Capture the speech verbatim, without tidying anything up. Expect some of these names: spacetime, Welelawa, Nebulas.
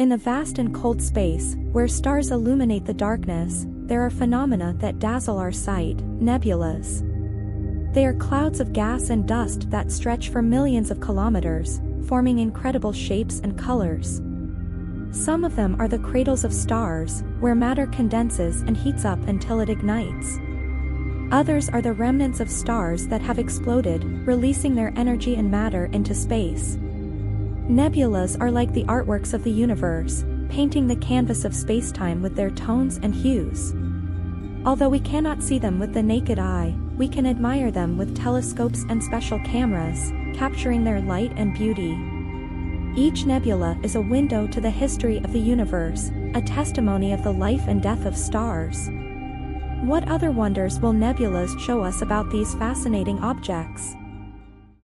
In a vast and cold space, where stars illuminate the darkness, there are phenomena that dazzle our sight, nebulas. They are clouds of gas and dust that stretch for millions of kilometers, forming incredible shapes and colors. Some of them are the cradles of stars, where matter condenses and heats up until it ignites. Others are the remnants of stars that have exploded, releasing their energy and matter into space. Nebulas are like the artworks of the universe, painting the canvas of spacetime with their tones and hues. Although we cannot see them with the naked eye, we can admire them with telescopes and special cameras, capturing their light and beauty. Each nebula is a window to the history of the universe, a testimony of the life and death of stars. What other wonders will nebulas show us about these fascinating objects?